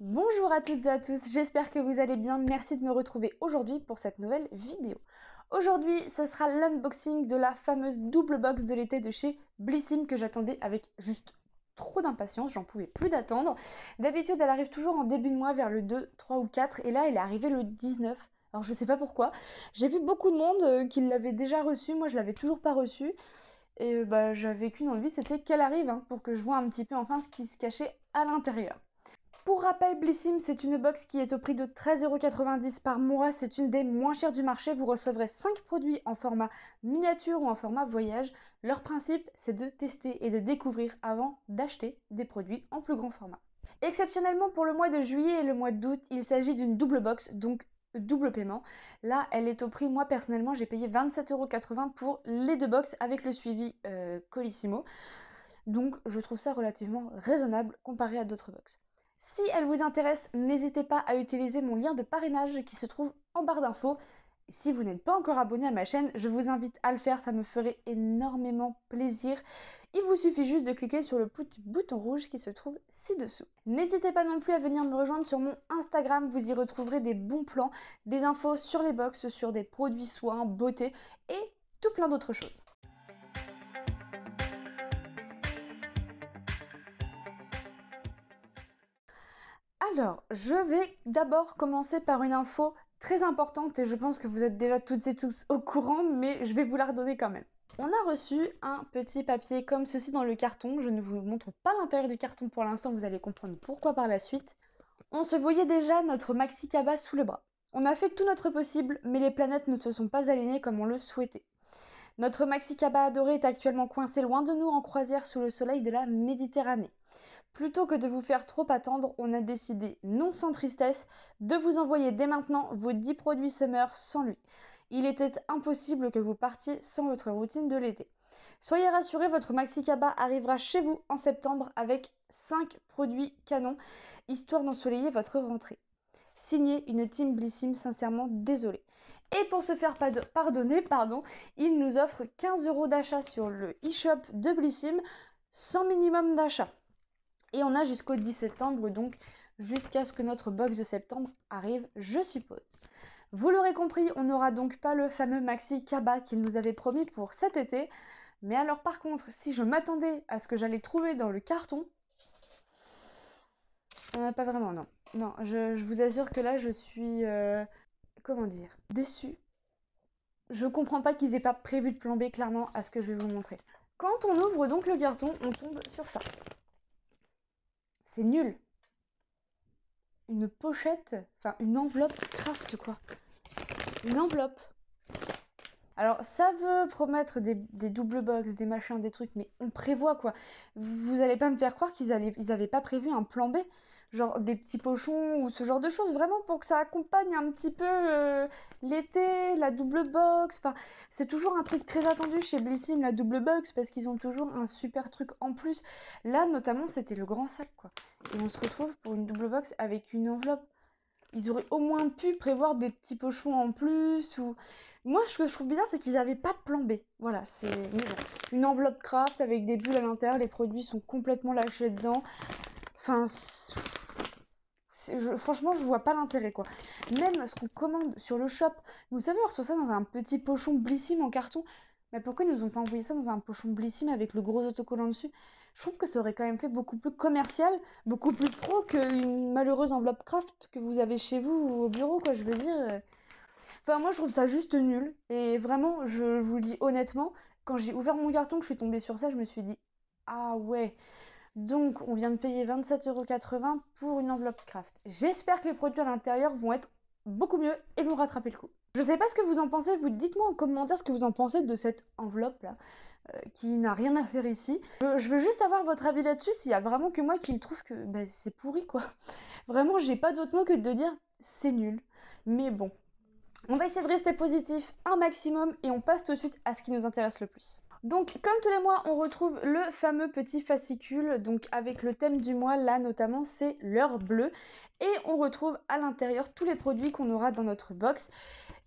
Bonjour à toutes et à tous, j'espère que vous allez bien. Merci de me retrouver aujourd'hui pour cette nouvelle vidéo. Aujourd'hui, ce sera l'unboxing de la fameuse double box de l'été de chez Blissim que j'attendais avec juste trop d'impatience, j'en pouvais plus d'attendre. D'habitude, elle arrive toujours en début de mois vers le 2, 3 ou 4 et là, elle est arrivée le 19. Alors, je sais pas pourquoi. J'ai vu beaucoup de monde qui l'avait déjà reçue, moi je l'avais toujours pas reçue. Et bah, j'avais qu'une envie, c'était qu'elle arrive hein, pour que je vois un petit peu enfin ce qui se cachait à l'intérieur. Pour rappel, Blissim, c'est une box qui est au prix de 13,90€ par mois. C'est une des moins chères du marché. Vous recevrez 5 produits en format miniature ou en format voyage. Leur principe, c'est de tester et de découvrir avant d'acheter des produits en plus grand format. Exceptionnellement, pour le mois de juillet et le mois d'août, il s'agit d'une double box, donc double paiement. Là, elle est au prix, moi personnellement, j'ai payé 27,80€ pour les deux box avec le suivi Colissimo. Donc, je trouve ça relativement raisonnable comparé à d'autres box. Si elle vous intéresse, n'hésitez pas à utiliser mon lien de parrainage qui se trouve en barre d'infos. Si vous n'êtes pas encore abonné à ma chaîne, je vous invite à le faire, ça me ferait énormément plaisir. Il vous suffit juste de cliquer sur le petit bouton rouge qui se trouve ci-dessous. N'hésitez pas non plus à venir me rejoindre sur mon Instagram, vous y retrouverez des bons plans, des infos sur les box, sur des produits soins, beauté et tout plein d'autres choses. Alors, je vais d'abord commencer par une info très importante et je pense que vous êtes déjà toutes et tous au courant, mais je vais vous la redonner quand même. On a reçu un petit papier comme ceci dans le carton. Je ne vous montre pas l'intérieur du carton pour l'instant, vous allez comprendre pourquoi par la suite. On se voyait déjà notre maxi cabas sous le bras. On a fait tout notre possible, mais les planètes ne se sont pas alignées comme on le souhaitait. Notre maxi cabas adoré est actuellement coincé loin de nous en croisière sous le soleil de la Méditerranée. Plutôt que de vous faire trop attendre, on a décidé, non sans tristesse, de vous envoyer dès maintenant vos 10 produits summer sans lui. Il était impossible que vous partiez sans votre routine de l'été. Soyez rassurés, votre maxi cabas arrivera chez vous en septembre avec 5 produits canons, histoire d'ensoleiller votre rentrée. Signé une team Blissim, sincèrement désolée. Et pour se faire pardonner, il nous offre 15€ d'achat sur le e-shop de Blissim, sans minimum d'achat. Et on a jusqu'au 10 septembre, donc jusqu'à ce que notre box de septembre arrive, je suppose. Vous l'aurez compris, on n'aura donc pas le fameux maxi cabas qu'il nous avait promis pour cet été. Mais alors par contre, si je m'attendais à ce que j'allais trouver dans le carton... pas vraiment, non. Non, je vous assure que là, je suis... comment dire, déçue. Je comprends pas qu'ils aient pas prévu de plan B, clairement, à ce que je vais vous montrer. Quand on ouvre donc le carton, on tombe sur ça. C'est nul. Une pochette, enfin une enveloppe craft quoi. Une enveloppe. Alors ça veut promettre des double box, des machins, des trucs, mais on prévoit quoi. Vous allez pas me faire croire qu'ils avaient pas prévu un plan B, genre des petits pochons ou ce genre de choses, vraiment pour que ça accompagne un petit peu l'été, la double box. Enfin, c'est toujours un truc très attendu chez Blissim, la double box, parce qu'ils ont toujours un super truc en plus. Là notamment c'était le grand sac quoi. Et on se retrouve pour une double box avec une enveloppe. Ils auraient au moins pu prévoir des petits pochons en plus ou... Moi, ce que je trouve bizarre, c'est qu'ils n'avaient pas de plan B. Voilà, c'est une enveloppe craft avec des bulles à l'intérieur. Les produits sont complètement lâchés dedans. Enfin, franchement, je vois pas l'intérêt, quoi. Même ce qu'on commande sur le shop. Vous savez, on reçoit ça dans un petit pochon Blissim en carton. Mais pourquoi ils nous ont pas envoyé ça dans un pochon Blissim avec le gros autocollant dessus? Je trouve que ça aurait quand même fait beaucoup plus commercial, beaucoup plus pro qu'une malheureuse enveloppe craft que vous avez chez vous ou au bureau, quoi. Je veux dire... Enfin, moi, je trouve ça juste nul. Et vraiment, je vous le dis honnêtement, quand j'ai ouvert mon carton, que je suis tombée sur ça, je me suis dit « Ah ouais !» Donc, on vient de payer 27,80€ pour une enveloppe craft. J'espère que les produits à l'intérieur vont être beaucoup mieux et vont rattraper le coup. Je sais pas ce que vous en pensez, vous dites-moi en commentaire ce que vous en pensez de cette enveloppe-là, qui n'a rien à faire ici. Je veux juste avoir votre avis là-dessus, s'il y a vraiment que moi qui le trouve que ben, c'est pourri, quoi. Vraiment, j'ai pas d'autre mot que de dire « c'est nul ». Mais bon... On va essayer de rester positif un maximum et on passe tout de suite à ce qui nous intéresse le plus. Donc comme tous les mois, on retrouve le fameux petit fascicule, donc avec le thème du mois, là notamment c'est l'heure bleue. Et on retrouve à l'intérieur tous les produits qu'on aura dans notre box.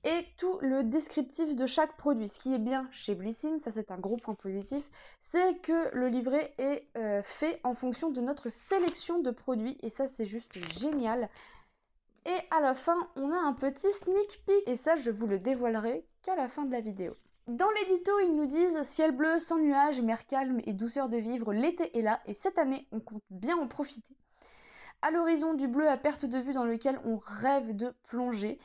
et tout le descriptif de chaque produit. Ce qui est bien chez Blissim, ça c'est un gros point positif, c'est que le livret est fait en fonction de notre sélection de produits et ça c'est juste génial. Et à la fin, on a un petit sneak peek et ça je vous le dévoilerai qu'à la fin de la vidéo. Dans l'édito, ils nous disent « Ciel bleu, sans nuages, mer calme et douceur de vivre, l'été est là et cette année, on compte bien en profiter. À l'horizon du bleu à perte de vue dans lequel on rêve de plonger.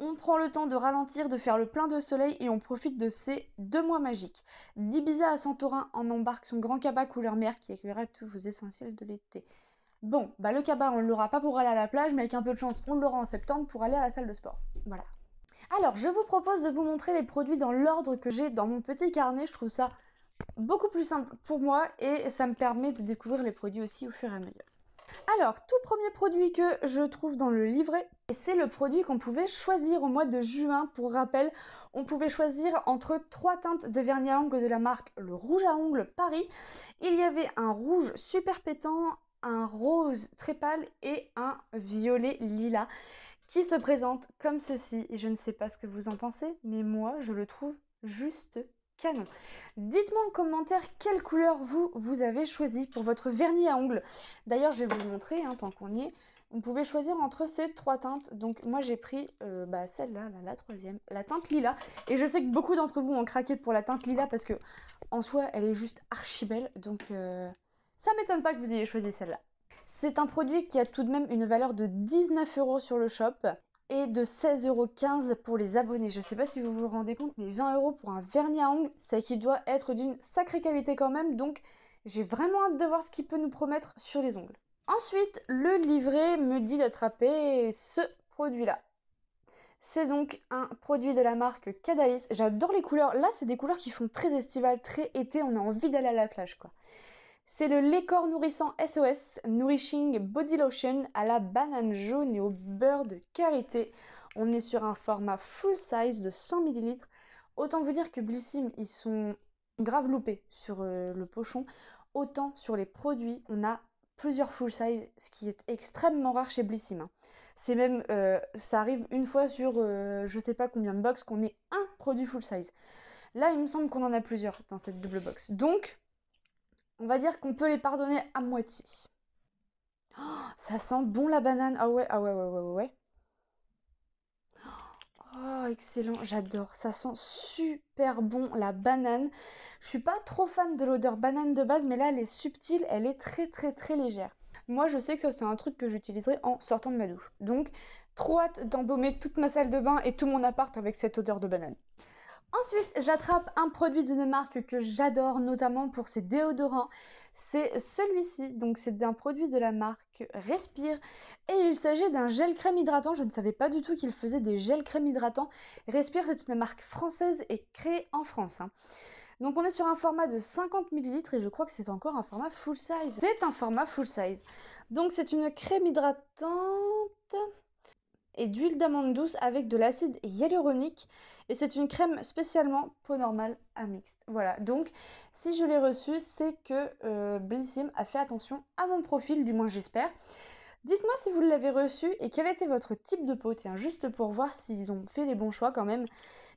On prend le temps de ralentir, de faire le plein de soleil et on profite de ces 2 mois magiques. D'Ibiza à Santorin, on embarque son grand cabas couleur mer qui accueillera tous vos essentiels de l'été. » Bon, bah le cabas, on ne l'aura pas pour aller à la plage, mais avec un peu de chance, on l'aura en septembre pour aller à la salle de sport. Voilà. Alors, je vous propose de vous montrer les produits dans l'ordre que j'ai dans mon petit carnet. Je trouve ça beaucoup plus simple pour moi et ça me permet de découvrir les produits aussi au fur et à mesure. Alors, tout premier produit que je trouve dans le livret, c'est le produit qu'on pouvait choisir au mois de juin. Pour rappel, on pouvait choisir entre 3 teintes de vernis à ongles de la marque le Rouge à Ongles Paris. Il y avait un rouge super pétant, un rose très pâle et un violet lilas qui se présente comme ceci. Et je ne sais pas ce que vous en pensez, mais moi, je le trouve juste canon. Dites-moi en commentaire quelle couleur vous avez choisi pour votre vernis à ongles. D'ailleurs, je vais vous montrer, hein, tant qu'on y est. Vous pouvez choisir entre ces 3 teintes. Donc moi, j'ai pris celle-là, la troisième, la teinte lilas. Et je sais que beaucoup d'entre vous ont craqué pour la teinte lilas parce que en soi, elle est juste archi belle. Donc ça m'étonne pas que vous ayez choisi celle-là. C'est un produit qui a tout de même une valeur de 19 € sur le shop. Et de 16,15 € pour les abonnés. Je ne sais pas si vous vous rendez compte, mais 20 € pour un vernis à ongles, c'est qu'il doit être d'une sacrée qualité quand même. Donc, j'ai vraiment hâte de voir ce qu'il peut nous promettre sur les ongles. Ensuite, le livret me dit d'attraper ce produit-là. C'est donc un produit de la marque Kadalys. J'adore les couleurs. Là, c'est des couleurs qui font très estivales, très été. On a envie d'aller à la plage, quoi. C'est le lait corps nourrissant SOS Nourishing Body Lotion à la banane jaune et au beurre de karité. On est sur un format full size de 100 ml. Autant vous dire que Blissim, ils sont grave loupés sur le pochon. Autant sur les produits, on a plusieurs full size, ce qui est extrêmement rare chez Blissim. C'est même, ça arrive une fois sur je sais pas combien de box qu'on ait un produit full size. Là, il me semble qu'on en a plusieurs dans cette double box. Donc, on va dire qu'on peut les pardonner à moitié. Oh, ça sent bon la banane. Ah ouais, ah ouais, ouais, ouais, ouais. Oh, excellent, j'adore. Ça sent super bon la banane. Je suis pas trop fan de l'odeur banane de base, mais là, elle est subtile. Elle est très, très, très légère. Moi, je sais que ça, c'est un truc que j'utiliserai en sortant de ma douche. Donc, trop hâte d'embaumer toute ma salle de bain et tout mon appart avec cette odeur de banane. Ensuite, j'attrape un produit d'une marque que j'adore, notamment pour ses déodorants. C'est celui-ci, donc c'est un produit de la marque Respire. Et il s'agit d'un gel crème hydratant. Je ne savais pas du tout qu'il faisait des gels crème hydratants. Respire, c'est une marque française et créée en France. Hein. Donc on est sur un format de 50 ml et je crois que c'est encore un format full size. C'est un format full size. Donc c'est une crème hydratante et d'huile d'amande douce avec de l'acide hyaluronique. Et c'est une crème spécialement peau normale à mixte. Voilà, donc si je l'ai reçue, c'est que Blissim a fait attention à mon profil, du moins j'espère. Dites-moi si vous l'avez reçu et quel était votre type de peau. Tiens, juste pour voir s'ils ont fait les bons choix quand même.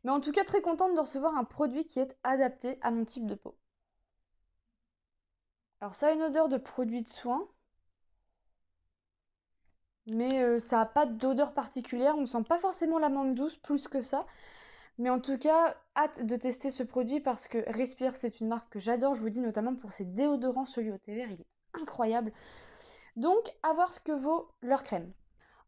Mais en tout cas, très contente de recevoir un produit qui est adapté à mon type de peau. Alors ça a une odeur de produit de soin. Mais ça n'a pas d'odeur particulière, on ne sent pas forcément l'amande douce plus que ça. Mais en tout cas, hâte de tester ce produit parce que Respire, c'est une marque que j'adore, je vous dis notamment pour ses déodorants, celui au thé vert, il est incroyable. Donc, à voir ce que vaut leur crème.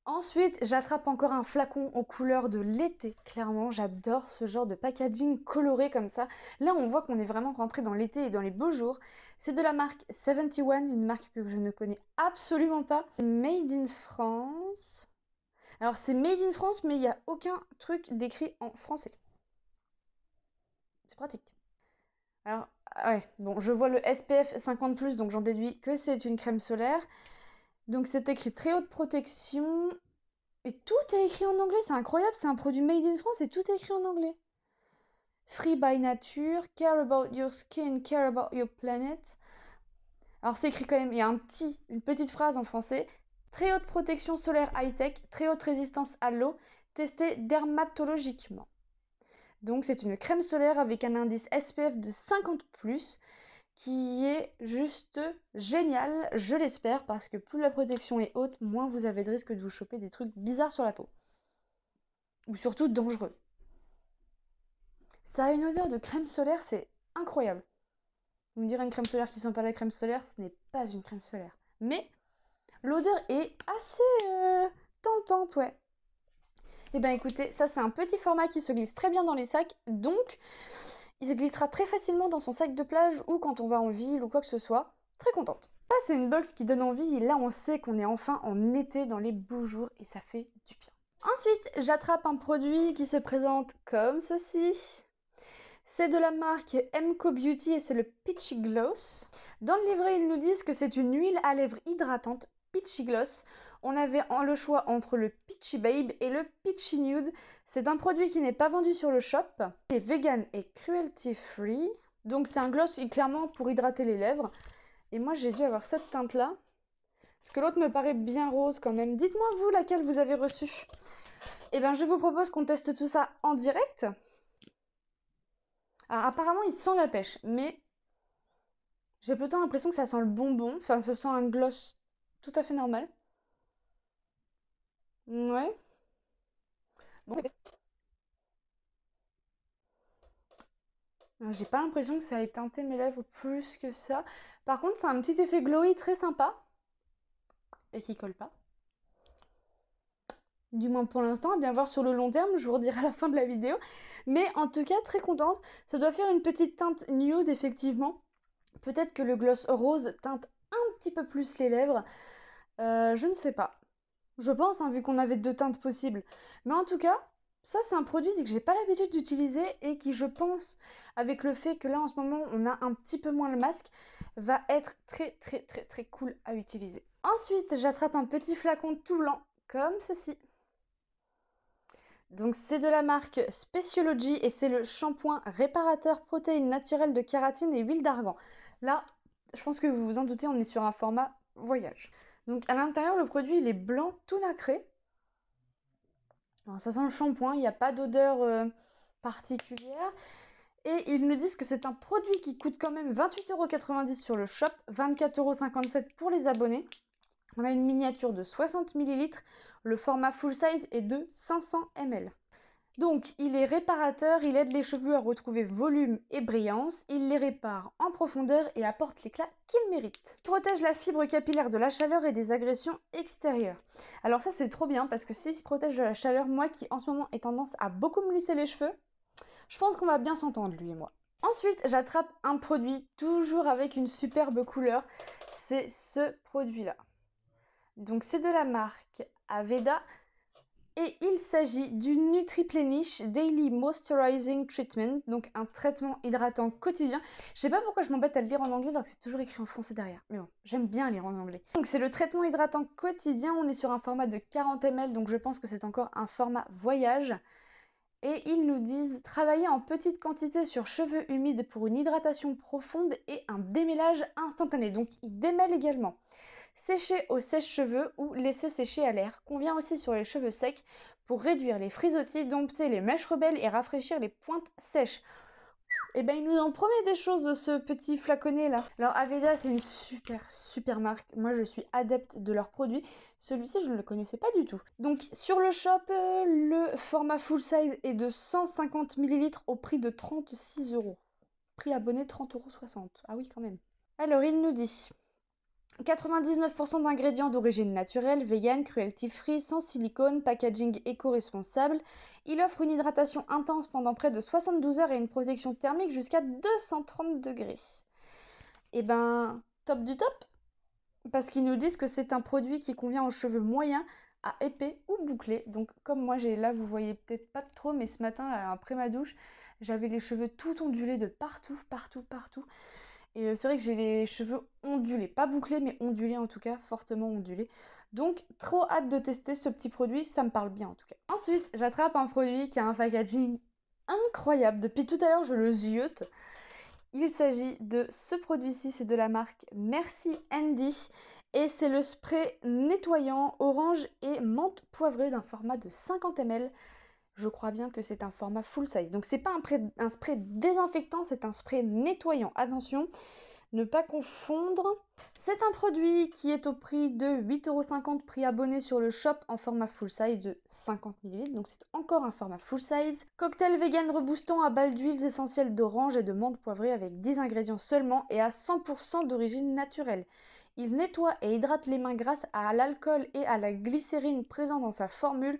Ensuite, j'attrape encore un flacon aux couleurs de l'été, clairement, j'adore ce genre de packaging coloré comme ça. Là, on voit qu'on est vraiment rentré dans l'été et dans les beaux jours. C'est de la marque 71, une marque que je ne connais absolument pas. Made in France. Alors, c'est Made in France, mais il n'y a aucun truc décrit en français. C'est pratique. Alors, ouais, bon, je vois le SPF 50+, donc j'en déduis que c'est une crème solaire. Donc, c'est écrit très haute protection. Et tout est écrit en anglais, c'est incroyable, c'est un produit Made in France et tout est écrit en anglais. Free by nature, care about your skin, care about your planet. Alors, c'est écrit quand même, il y a une petite phrase en français. Très haute protection solaire high-tech, très haute résistance à l'eau, testée dermatologiquement. Donc c'est une crème solaire avec un indice SPF de 50+, qui est juste génial, je l'espère, parce que plus la protection est haute, moins vous avez de risque de vous choper des trucs bizarres sur la peau. Ou surtout dangereux. Ça a une odeur de crème solaire, c'est incroyable. Vous me direz une crème solaire qui sent pas la crème solaire, ce n'est pas une crème solaire. Mais l'odeur est assez tentante, ouais. Et ben écoutez, ça c'est un petit format qui se glisse très bien dans les sacs, donc il se glissera très facilement dans son sac de plage ou quand on va en ville ou quoi que ce soit. Très contente. Ça c'est une box qui donne envie et là on sait qu'on est enfin en été dans les beaux jours et ça fait du bien. Ensuite, j'attrape un produit qui se présente comme ceci. C'est de la marque Emco Beauty et c'est le Peachy Gloss. Dans le livret, ils nous disent que c'est une huile à lèvres hydratante Peachy Gloss. On avait le choix entre le Peachy Babe et le Peachy Nude. C'est un produit qui n'est pas vendu sur le shop. Il est vegan et cruelty free. Donc c'est un gloss clairement pour hydrater les lèvres. Et moi j'ai dû avoir cette teinte là. Parce que l'autre me paraît bien rose quand même. Dites-moi vous laquelle vous avez reçue. Et bien je vous propose qu'on teste tout ça en direct. Alors apparemment il sent la pêche. Mais j'ai plutôt l'impression que ça sent le bonbon. Enfin ça sent un gloss tout à fait normal. Ouais. Bon. J'ai pas l'impression que ça ait teinté mes lèvres plus que ça. Par contre, c'est un petit effet glowy très sympa. Et qui colle pas. Du moins pour l'instant, à bien voir sur le long terme, je vous redirai à la fin de la vidéo. Mais en tout cas, très contente. Ça doit faire une petite teinte nude, effectivement. Peut-être que le gloss rose teinte un petit peu plus les lèvres. Je ne sais pas. Je pense, hein, vu qu'on avait deux teintes possibles. Mais en tout cas, ça c'est un produit que j'ai pas l'habitude d'utiliser et qui, je pense, avec le fait que là en ce moment on a un petit peu moins le masque, va être très cool à utiliser. Ensuite, j'attrape un petit flacon tout blanc, comme ceci. Donc c'est de la marque Speciology et c'est le shampoing réparateur protéines naturelles de kératine et huile d'argan. Là, je pense que vous vous en doutez, on est sur un format voyage. Donc à l'intérieur, le produit il est blanc tout nacré. Alors, ça sent le shampoing, il n'y a pas d'odeur particulière. Et ils nous disent que c'est un produit qui coûte quand même 28,90€ sur le shop, 24,57€ pour les abonnés. On a une miniature de 60 ml, le format full size est de 500 ml. Donc il est réparateur, il aide les cheveux à retrouver volume et brillance, il les répare en profondeur et apporte l'éclat qu'ils méritent. Il protège la fibre capillaire de la chaleur et des agressions extérieures. Alors ça c'est trop bien parce que s'il se protège de la chaleur, moi qui en ce moment ai tendance à beaucoup me lisser les cheveux, je pense qu'on va bien s'entendre lui et moi. Ensuite j'attrape un produit toujours avec une superbe couleur, c'est ce produit là. Donc c'est de la marque Aveda. Et il s'agit du Nutriplenish Daily Moisturizing Treatment, donc un traitement hydratant quotidien. Je sais pas pourquoi je m'embête à le lire en anglais alors que c'est toujours écrit en français derrière. Mais bon, j'aime bien lire en anglais. Donc c'est le traitement hydratant quotidien, on est sur un format de 40 ml, donc je pense que c'est encore un format voyage. Et ils nous disent travailler en petite quantité sur cheveux humides pour une hydratation profonde et un démêlage instantané. Donc ils démêlent également. Sécher au sèche-cheveux ou laisser sécher à l'air convient aussi sur les cheveux secs pour réduire les frisottis, dompter les mèches rebelles et rafraîchir les pointes sèches. Et ben il nous en promet des choses de ce petit flaconnet là. Alors Aveda c'est une super marque, moi je suis adepte de leurs produits, celui-ci je ne le connaissais pas du tout. Donc sur le shop, le format full size est de 150 ml au prix de 36€. Prix abonné 30,60€, ah oui quand même. Alors il nous dit 99% d'ingrédients d'origine naturelle, vegan, cruelty free, sans silicone, packaging éco-responsable. Il offre une hydratation intense pendant près de 72 heures et une protection thermique jusqu'à 230°. Et ben, top du top, parce qu'ils nous disent que c'est un produit qui convient aux cheveux moyens, à épais ou bouclés. Donc comme moi j'ai là, vous voyez peut-être pas trop, mais ce matin, après ma douche, j'avais les cheveux tout ondulés de partout. Et c'est vrai que j'ai les cheveux ondulés, pas bouclés, mais ondulés en tout cas, fortement ondulés. Donc, trop hâte de tester ce petit produit, ça me parle bien en tout cas. Ensuite, j'attrape un produit qui a un packaging incroyable. Depuis tout à l'heure, je le ziote. Il s'agit de ce produit-ci, c'est de la marque Merci Handy. Et c'est le spray nettoyant orange et menthe poivrée d'un format de 50 ml. Je crois bien que c'est un format full size. Donc c'est pas un spray désinfectant, c'est un spray nettoyant. Attention, ne pas confondre. C'est un produit qui est au prix de 8,50 €, prix abonné sur le shop en format full size de 50 ml. Donc c'est encore un format full size. Cocktail vegan reboostant à base d'huiles essentielles d'orange et de menthe poivrée avec 10 ingrédients seulement et à 100% d'origine naturelle. Il nettoie et hydrate les mains grâce à l'alcool et à la glycérine présents dans sa formule,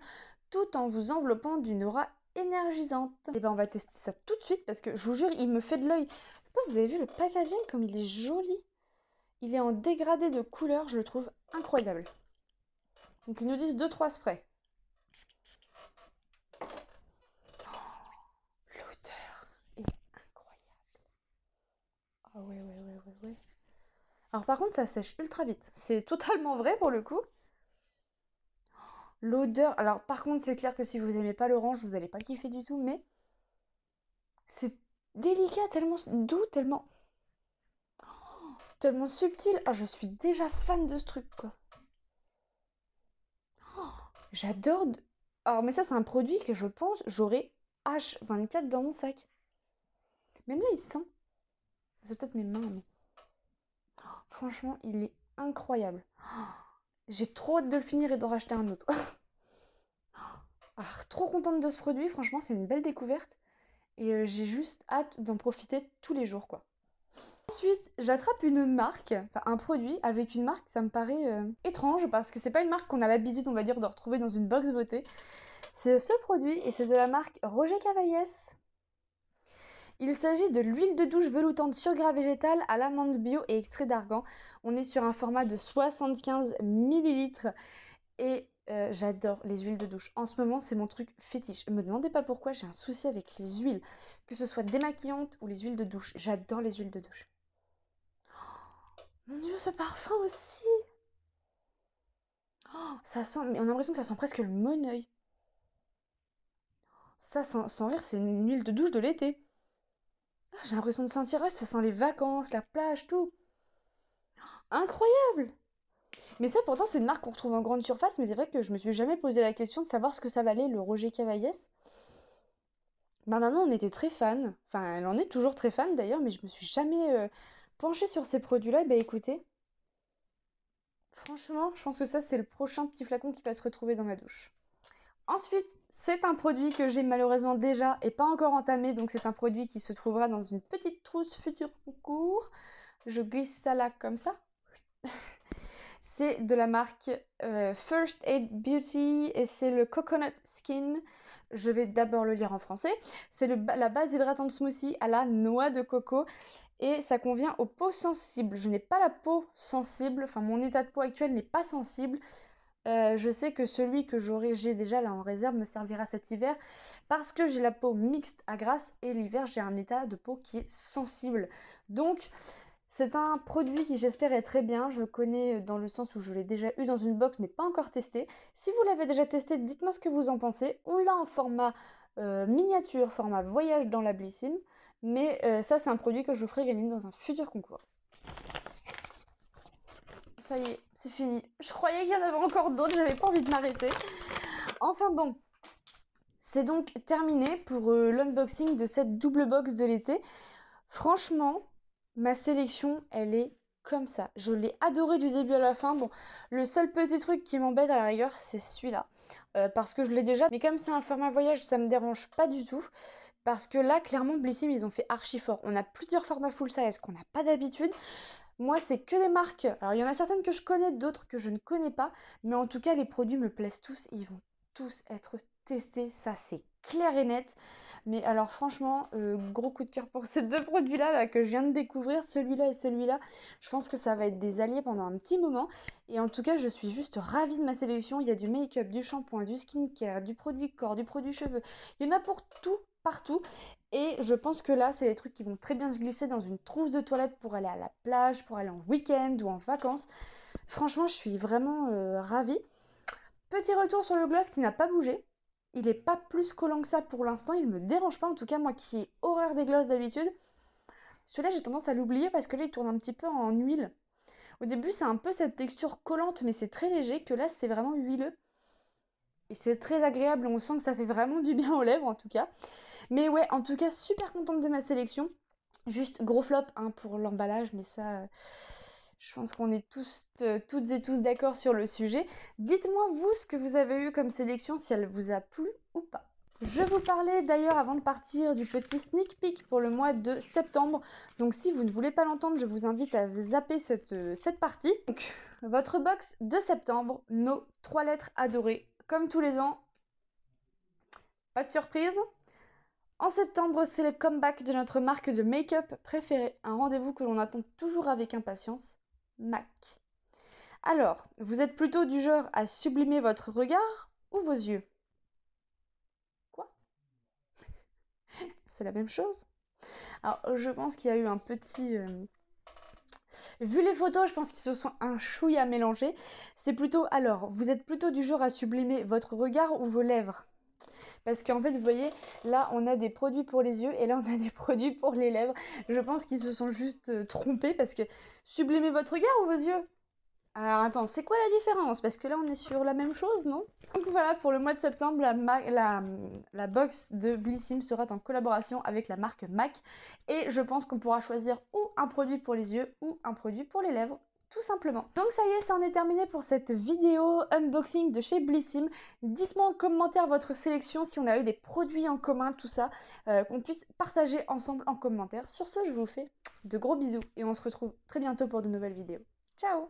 tout en vous enveloppant d'une aura énergisante. Et ben on va tester ça tout de suite parce que je vous jure, il me fait de l'œil. Vous avez vu le packaging comme il est joli. Il est en dégradé de couleur, je le trouve incroyable. Donc ils nous disent 2-3 sprays. Oh, l'odeur est incroyable. Ah oh, ouais. Alors par contre ça sèche ultra vite, c'est totalement vrai pour le coup. L'odeur, alors par contre c'est clair que si vous n'aimez pas l'orange, vous n'allez pas le kiffer du tout, mais c'est délicat, tellement doux, tellement tellement subtil. Ah, je suis déjà fan de ce truc quoi. Oh, j'adore. Alors mais ça c'est un produit que je pense j'aurai H24 dans mon sac. Même là il sent. C'est peut-être mes mains mais... Franchement, il est incroyable. J'ai trop hâte de le finir et d'en racheter un autre. Alors, trop contente de ce produit. Franchement, c'est une belle découverte. Et j'ai juste hâte d'en profiter tous les jours, quoi. Ensuite, j'attrape une marque, enfin un produit avec une marque. Ça me paraît étrange parce que c'est pas une marque qu'on a l'habitude, on va dire, de retrouver dans une box beauté. C'est ce produit et c'est de la marque Roger Cavaillès. Il s'agit de l'huile de douche veloutante sur gras végétal à l'amande bio et extrait d'argan. On est sur un format de 75 ml et j'adore les huiles de douche. En ce moment, c'est mon truc fétiche. Ne me demandez pas pourquoi, j'ai un souci avec les huiles, que ce soit démaquillantes ou les huiles de douche. J'adore les huiles de douche. Oh, mon Dieu, ce parfum aussi. Oh, ça sent, mais on a l'impression que ça sent presque le monoeil. Ça, sans rire, c'est une huile de douche de l'été. J'ai l'impression de sentir, ouais, ça sent les vacances, la plage, tout. Incroyable! Mais ça, pourtant, c'est une marque qu'on retrouve en grande surface, mais c'est vrai que je me suis jamais posé la question de savoir ce que ça valait, le Roger Cavaillès. Ma maman en était très fan. Enfin, elle en est toujours très fan, d'ailleurs, mais je me suis jamais penchée sur ces produits-là. Bah, écoutez, franchement, je pense que ça, c'est le prochain petit flacon qui va se retrouver dans ma douche. Ensuite, c'est un produit que j'ai malheureusement déjà et pas encore entamé. Donc c'est un produit qui se trouvera dans une petite trousse futur concours. Je glisse ça là comme ça. C'est de la marque First Aid Beauty et c'est le Coconut Skin. Je vais d'abord le lire en français. C'est la base hydratante smoothie à la noix de coco. Et ça convient aux peaux sensibles. Je n'ai pas la peau sensible. Enfin, mon état de peau actuel n'est pas sensible. Je sais que celui que j'ai déjà là en réserve me servira cet hiver parce que j'ai la peau mixte à grasse et l'hiver j'ai un état de peau qui est sensible. Donc c'est un produit qui j'espère est très bien, je connais dans le sens où je l'ai déjà eu dans une box mais pas encore testé. Si vous l'avez déjà testé, dites-moi ce que vous en pensez. On l'a en format miniature, format voyage dans la Blissim, mais ça c'est un produit que je vous ferai gagner dans un futur concours. Ça y est, c'est fini. Je croyais qu'il y en avait encore d'autres, j'avais pas envie de m'arrêter. Enfin bon, c'est donc terminé pour l'unboxing de cette double box de l'été. Franchement, ma sélection, elle est comme ça. Je l'ai adorée du début à la fin. Bon, le seul petit truc qui m'embête à la rigueur, c'est celui-là. Parce que je l'ai déjà, mais comme c'est un format voyage, ça me dérange pas du tout. Parce que là, clairement, Blissim, ils ont fait archi fort. On a plusieurs formats full size qu'on n'a pas d'habitude. Moi, c'est que des marques. Alors, il y en a certaines que je connais, d'autres que je ne connais pas. Mais en tout cas, les produits me plaisent tous. Ils vont tous être testés. Ça, c'est clair et net. Mais alors, franchement, gros coup de cœur pour ces deux produits-là là, que je viens de découvrir. Celui-là et celui-là. Je pense que ça va être des alliés pendant un petit moment. Et en tout cas, je suis juste ravie de ma sélection. Il y a du make-up, du shampoing, du skincare, du produit corps, du produit cheveux. Il y en a pour tout, partout. Et je pense que là, c'est des trucs qui vont très bien se glisser dans une trousse de toilette pour aller à la plage, pour aller en week-end ou en vacances. Franchement, je suis vraiment ravie. Petit retour sur le gloss qui n'a pas bougé. Il n'est pas plus collant que ça pour l'instant. Il ne me dérange pas, en tout cas, moi qui ai horreur des glosses d'habitude. Celui-là, j'ai tendance à l'oublier parce que là, il tourne un petit peu en huile. Au début, c'est un peu cette texture collante, mais c'est très léger, que là, c'est vraiment huileux. Et c'est très agréable, on sent que ça fait vraiment du bien aux lèvres, en tout cas. Mais ouais, en tout cas, super contente de ma sélection. Juste gros flop hein, pour l'emballage, mais ça... je pense qu'on est toutes et tous d'accord sur le sujet. Dites-moi, vous, ce que vous avez eu comme sélection, si elle vous a plu ou pas. Je vous parlais d'ailleurs avant de partir du petit sneak peek pour le mois de septembre. Donc si vous ne voulez pas l'entendre, je vous invite à zapper cette partie. Donc, votre box de septembre, nos 3 lettres adorées. Comme tous les ans, pas de surprise. En septembre, c'est le comeback de notre marque de make-up préférée. Un rendez-vous que l'on attend toujours avec impatience. MAC. Alors, vous êtes plutôt du genre à sublimer votre regard ou vos yeux? Quoi? C'est la même chose? Alors, je pense qu'il y a eu un petit... Vu les photos, je pense qu'ils se sont un chouïa mélangés. C'est plutôt... Alors, vous êtes plutôt du genre à sublimer votre regard ou vos lèvres? Parce qu'en fait, vous voyez, là, on a des produits pour les yeux et là, on a des produits pour les lèvres. Je pense qu'ils se sont juste trompés parce que sublimez votre regard ou vos yeux? Alors, attends, c'est quoi la différence? Parce que là, on est sur la même chose, non? Donc voilà, pour le mois de septembre, la box de Blissim sera en collaboration avec la marque MAC. Et je pense qu'on pourra choisir ou un produit pour les yeux ou un produit pour les lèvres. Tout simplement. Donc ça y est, ça en est terminé pour cette vidéo unboxing de chez Blissim. Dites-moi en commentaire votre sélection, si on a eu des produits en commun, tout ça, qu'on puisse partager ensemble en commentaire. Sur ce, je vous fais de gros bisous et on se retrouve très bientôt pour de nouvelles vidéos. Ciao!